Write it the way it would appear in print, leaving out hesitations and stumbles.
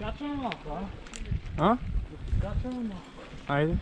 Kaçalım abi ha? Ha? Kaçalım abi. Haydi.